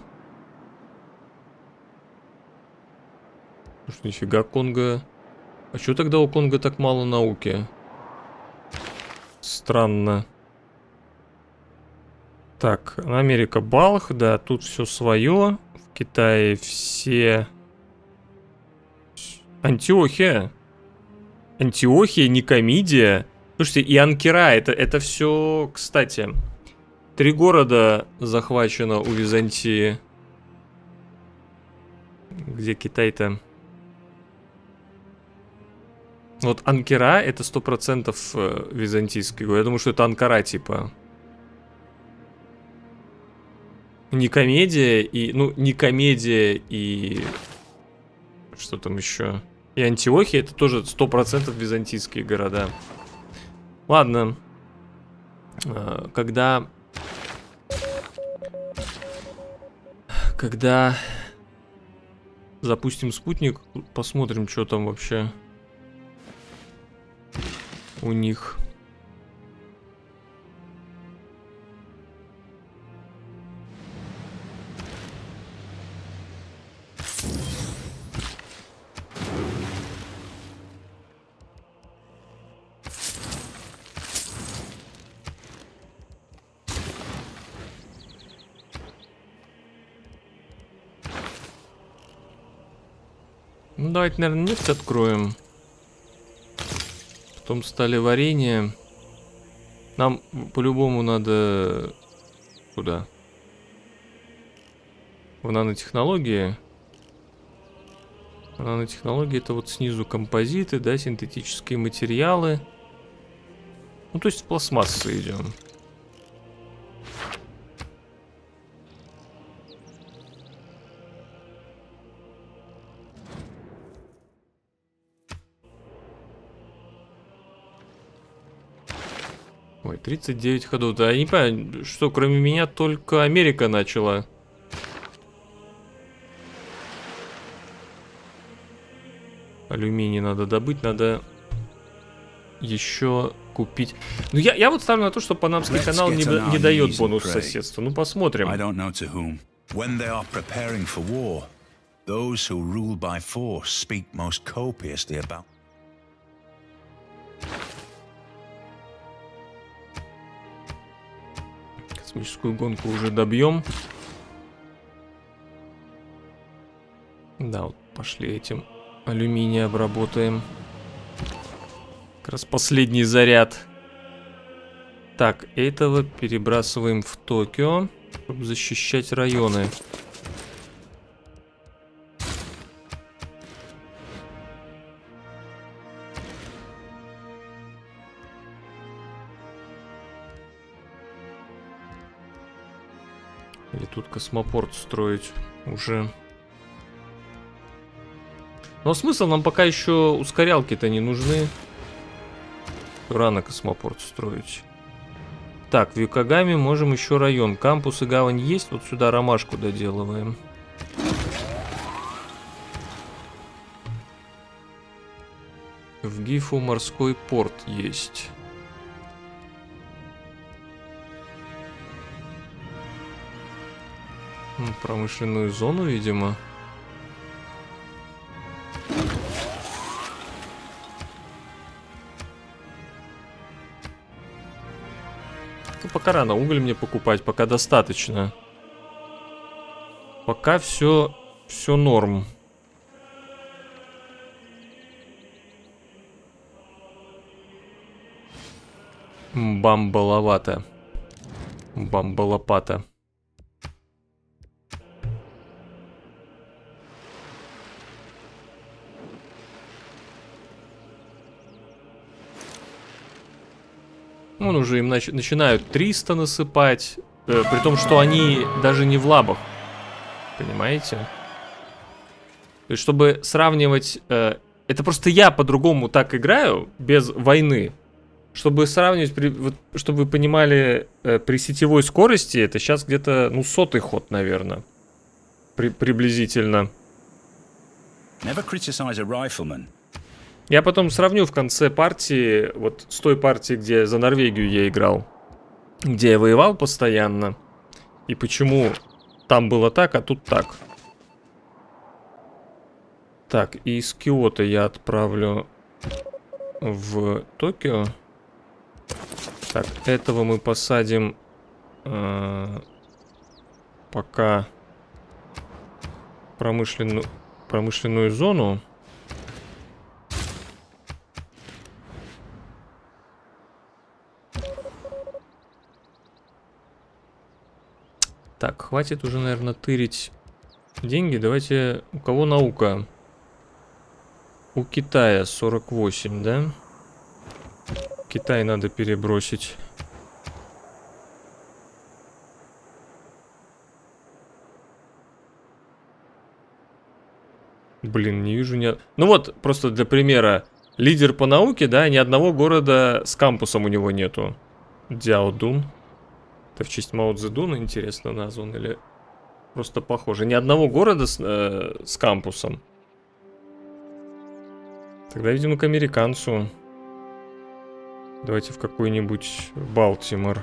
Уж нифига Конго. А что тогда у Конго так мало науки? Странно. Так, Америка, Балх, да, тут все свое. В Китае все... Антиохия. Антиохия, Никомидия. Слушайте, и Анкара, это, это все, кстати... Три города захвачено у Византии. Где Китай-то? Вот Анкара это сто процентов византийский. Я думаю, что это Анкара типа. Никомидия и... Ну, Никомидия и... Что там еще? И Антиохия это тоже сто процентов византийские города. Ладно. Когда... Когда запустим спутник, посмотрим, что там вообще у них. Давайте, наверное, нефть откроем. Потом стали варенье. Нам по-любому надо... Куда? В нанотехнологии. В нанотехнологии это вот снизу композиты, да, синтетические материалы. Ну, то есть в пластмассы идем. тридцать девять ходов. Да, я не понимаю, что кроме меня только Америка начала. Алюминий надо добыть, надо еще купить. Ну, я, я вот ставлю на то, что Панамский канал не, не дает бонус соседству. Ну, посмотрим. Космическую гонку уже добьем. Да, вот пошли этим алюминия обработаем. Как раз последний заряд. Так, этого перебрасываем в Токио, чтобы защищать районы. Тут космопорт строить уже. Но смысл, нам пока еще ускорялки-то не нужны. Рано космопорт строить. Так, в Йокогаме можем еще район. Кампус и гавань есть. Вот сюда ромашку доделываем. В Гифу морской порт есть. Промышленную зону, видимо. Ну, пока рано уголь мне покупать, пока достаточно. Пока все, все норм. Бамбаловато. Бамбалопата. Ну, уже им нач начинают триста насыпать, э, при том, что они даже не в лабах. Понимаете? То есть, чтобы сравнивать... Э, это просто я по-другому так играю, без войны. Чтобы сравнивать, при, вот, чтобы вы понимали, э, при сетевой скорости это сейчас где-то, ну, сотый ход, наверное. При, приблизительно. Я потом сравню в конце партии, вот с той партией, где за Норвегию я играл, где я воевал постоянно, и почему там было так, а тут так. Так, и из Киото я отправлю в Токио. Так, этого мы посадим э, пока промышленную, промышленную зону. Так, хватит уже, наверное, тырить деньги. Давайте, у кого наука? У Китая сорок восемь, да? Китай надо перебросить. Блин, не вижу ни... Ну вот, просто для примера. Лидер по науке, да, ни одного города с кампусом у него нету. Дяодун. В честь Мао Цзэдуна, интересно, назван или просто похоже. Ни одного города с, э, с кампусом. Тогда, видимо, к американцу. Давайте в какой-нибудь Балтимор.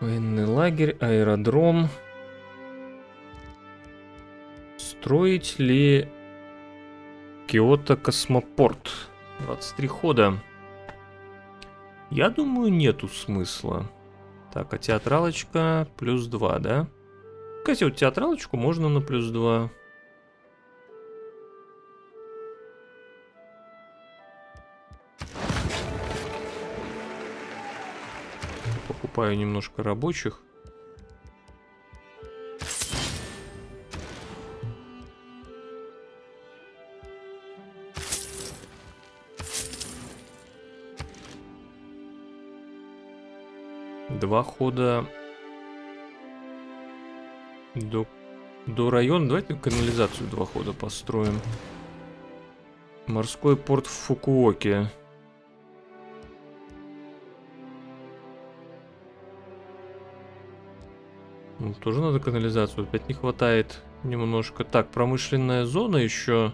Военный лагерь, аэродром. Строить ли Киото космопорт? двадцать три хода. Я думаю, нету смысла. Так, а театралочка плюс два, да? Кстати, вот театралочку можно на плюс два. Покупаю немножко рабочих. Два хода до, до района. Давайте канализацию два хода построим. Морской порт в Фукуоке. Ну, тоже надо канализацию. Опять не хватает немножко. Так, промышленная зона еще.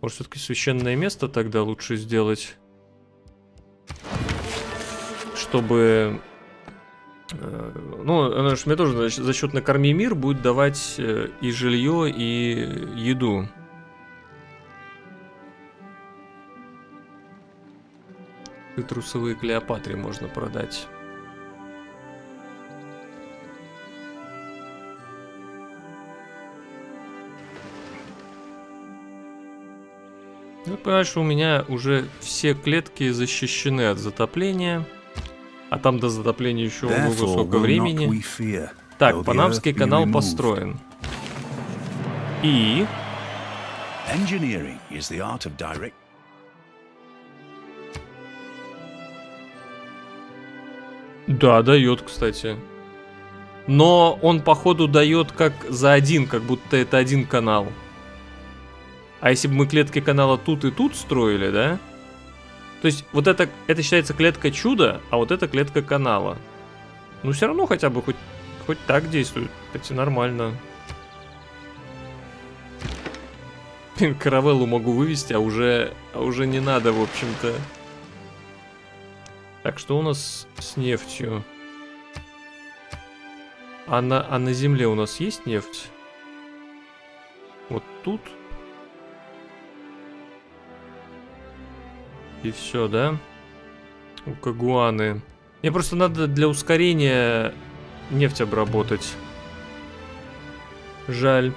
Может, все-таки священное место тогда лучше сделать. Чтобы... Ну, она же мне тоже за счет «Накорми мир» будет давать и жилье, и еду. Цитрусовые Клеопатре можно продать. Я понимаю, что у меня уже все клетки защищены от затопления. А там до затопления еще много сколько времени. Так, Панамский канал построен. И... Да, дает, кстати. Но он, походу, дает как за один, как будто это один канал. А если бы мы клетки канала тут и тут строили, да? То есть вот это, это считается клетка чуда, а вот это клетка канала. Ну все равно хотя бы хоть, хоть так действует. Хотя нормально. Каравеллу могу вывести, а уже, а уже не надо, в общем-то. Так, что у нас с нефтью? А на, а на земле у нас есть нефть? Вот тут... И все, да? У Кагуаны. Мне просто надо для ускорения нефть обработать. Жаль.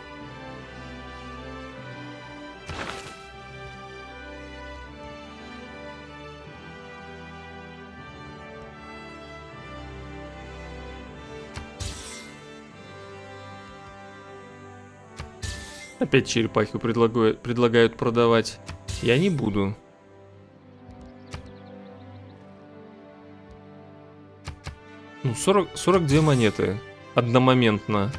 Опять черепахи предлагают, предлагают продавать. Я не буду. Ну, сорок, сорок две монеты. Одномоментно.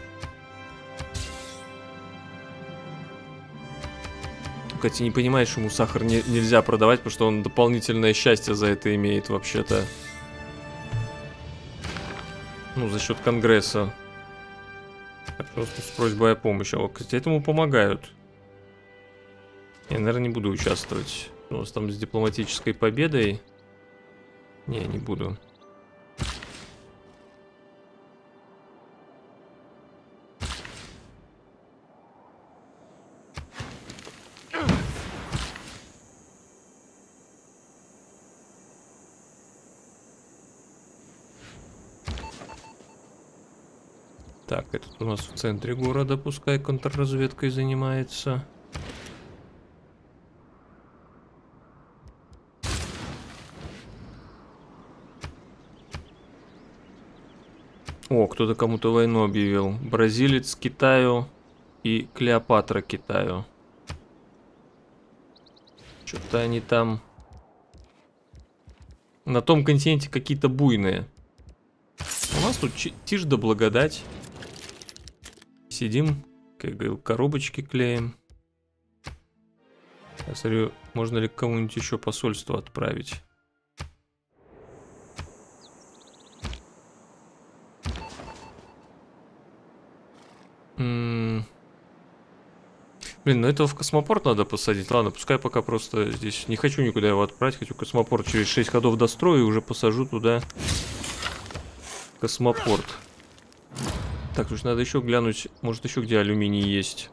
Кстати, не понимаешь, что ему сахар не, нельзя продавать, потому что он дополнительное счастье за это имеет вообще-то. Ну, за счет Конгресса. Просто с просьбой о помощи. А, кстати, этому помогают. Я, наверное, не буду участвовать. У нас там с дипломатической победой. Не, не буду. Так, этот у нас в центре города, пускай контрразведкой занимается. О, кто-то кому-то войну объявил. Бразилец Китаю и Клеопатра Китаю. Что-то они там... На том континенте какие-то буйные. У нас тут тишь да благодать. Сидим, как говорил, коробочки клеим. Я смотрю, можно ли кому-нибудь еще посольство отправить. М-м-м. Блин, ну этого в космопорт надо посадить. Ладно, пускай пока просто здесь. Не хочу никуда его отправить, хочу космопорт через шесть ходов дострою и уже посажу туда космопорт. Так, слушай, надо еще глянуть, может еще где алюминий есть.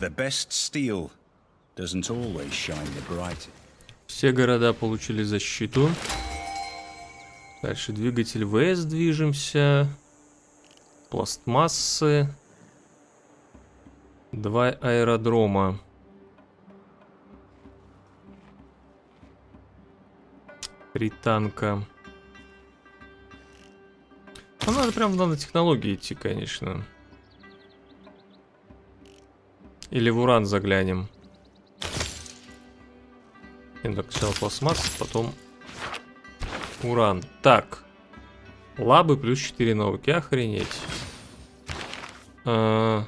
The best steel doesn't always shine the brightest. Все города получили защиту. Дальше двигатель ВС движемся. Пластмассы. Два аэродрома. Три танка. А надо прям в нанотехнологии идти, конечно. Или в уран заглянем. Так, сначала пластмасс, потом уран. Так. Лабы плюс четыре науки. Охренеть. А...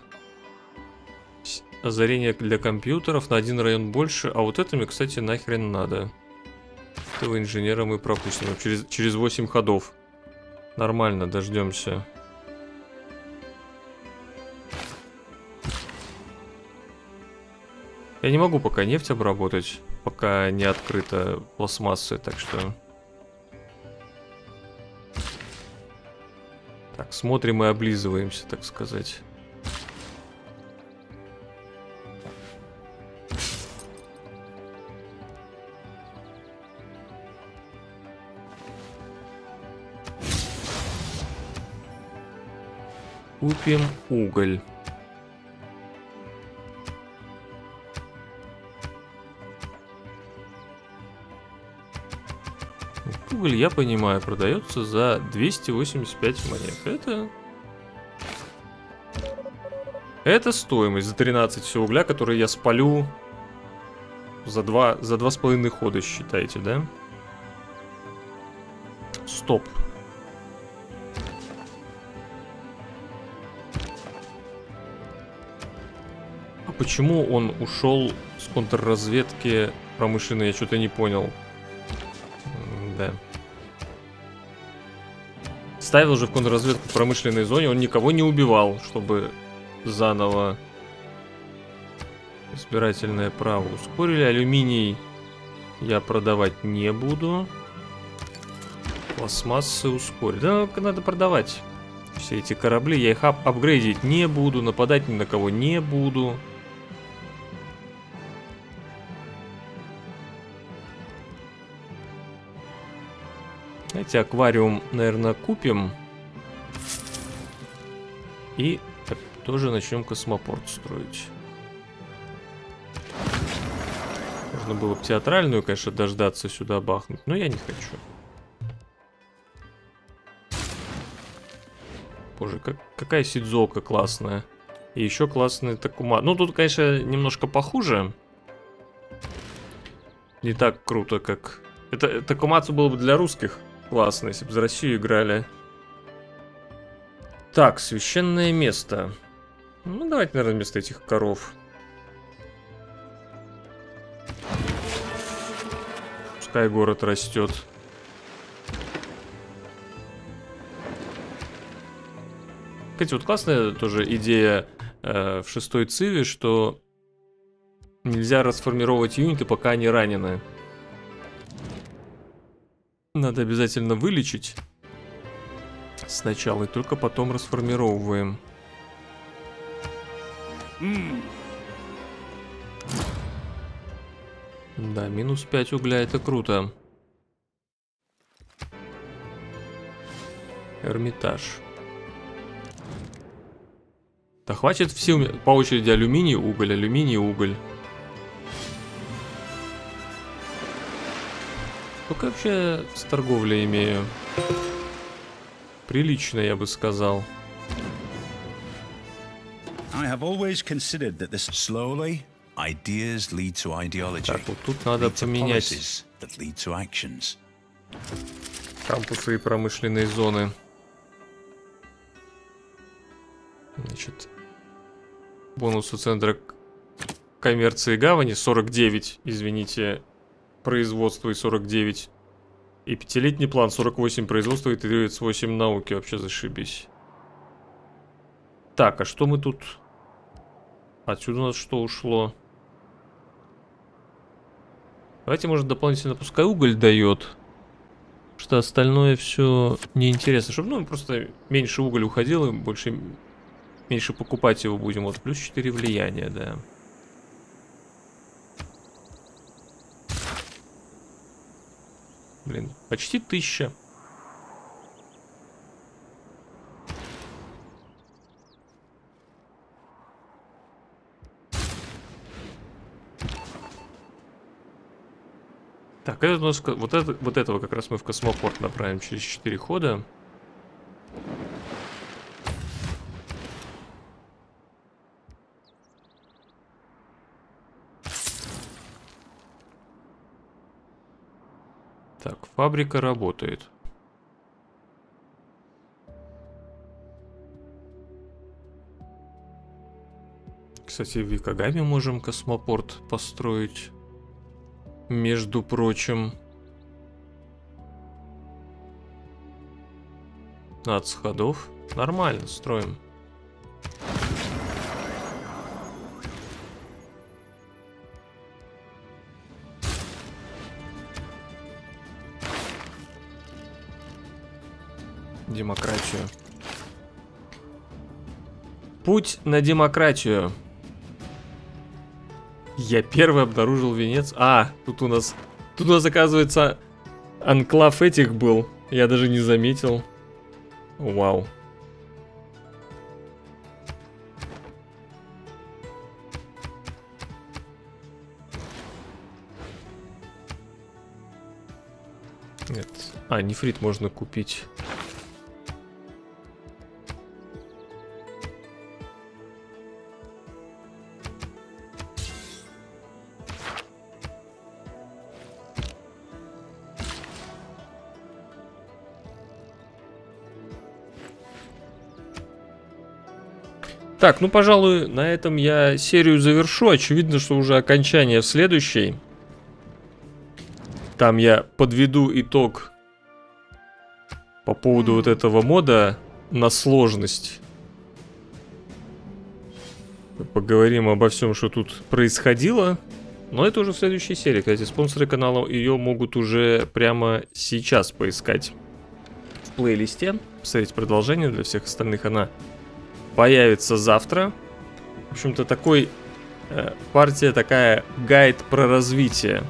Озарение для компьютеров на один район больше. А вот этими, кстати, нахрен надо. Этого инженера мы пропустим. Через, через восемь ходов. Нормально, дождемся. Я не могу пока нефть обработать, пока не открыта пластмасса, так что... Так, смотрим и облизываемся, так сказать. Купим уголь. Уголь, я понимаю, продается за двести восемьдесят пять монет. Это... Это стоимость за тринадцать всего угля, который я спалю за два, за два с половиной хода, считайте, да? Стоп. А почему он ушел с контрразведки промышленной, я что-то не понял. Да. Ставил же в контрразведку в промышленной зоне, он никого не убивал, чтобы заново избирательное право ускорили. Алюминий я продавать не буду. Пластмассы ускорили. Да, надо продавать все эти корабли. Я их ап апгрейдить не буду, нападать ни на кого не буду. Знаете, аквариум, наверное, купим. И тоже начнем космопорт строить. Можно было бы театральную, конечно, дождаться, сюда бахнуть, но я не хочу. Боже, как, какая Сидзуока классная. И еще классный Такамацу. Ну, тут, конечно, немножко похуже. Не так круто, как... Это Такамацу было бы для русских классно, если бы за Россию играли. Так, священное место. Ну, давайте, наверное, вместо этих коров. Пускай город растет. Кстати, вот классная тоже идея э, в шестой циве, что нельзя расформировать юниты, пока они ранены. Надо обязательно вылечить сначала, и только потом расформировываем. Mm. Да, минус пять угля, это круто. Эрмитаж. Да хватит все по очереди алюминий, уголь, алюминий, уголь. Сколько вообще с торговлей имею? Прилично, я бы сказал. Так, вот тут надо поменять кампусы и промышленные зоны. Значит... Бонус у центра коммерции и гавани сорок девять, извините, производство и сорок девять. И пятилетний план сорок восемь производства и тридцать восемь науки. Вообще зашибись. Так, а что мы тут? Отсюда у нас что ушло? Давайте, может, дополнительно пускай уголь дает. Что остальное все неинтересно. Чтобы, ну, просто меньше уголь уходил и больше... Меньше покупать его будем. Вот плюс четыре влияния, да. Блин, почти тысяча. Так, это у нас, вот, это, вот этого как раз мы в космопорт направим через четыре хода. Так, фабрика работает. Кстати, в Йокогаме можем космопорт построить, между прочим. двадцать ходов. Нормально, строим. Демократию. Путь на демократию. Я первый обнаружил венец. А, тут у нас... Тут у нас, оказывается, анклав этих был. Я даже не заметил. Вау. Нет. А, нефрит можно купить. Так, ну, пожалуй, на этом я серию завершу. Очевидно, что уже окончание в следующей. Там я подведу итог по поводу вот этого мода на сложность. Поговорим обо всем, что тут происходило. Но это уже в следующей серии. Кстати, спонсоры канала ее могут уже прямо сейчас поискать в плейлисте. Посмотреть продолжение. Для всех остальных она... появится завтра. В общем-то, такой э, партия, такая гайд про развитие.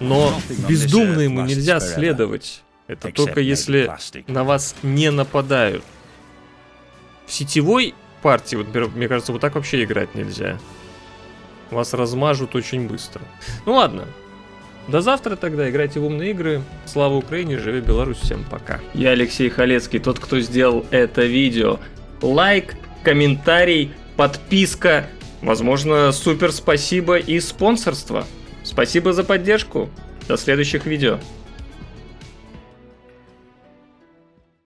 Но бездумно ему нельзя следовать. Это только если на вас не нападают. В сетевой партии, вот, мне кажется, вот так вообще играть нельзя. Вас размажут очень быстро. Ну ладно. До завтра тогда. Играйте в умные игры. Слава Украине, живи Беларусь. Всем пока. Я Алексей Халецкий, тот, кто сделал это видео. Лайк, комментарий, подписка. Возможно, супер спасибо и спонсорство. Спасибо за поддержку. До следующих видео.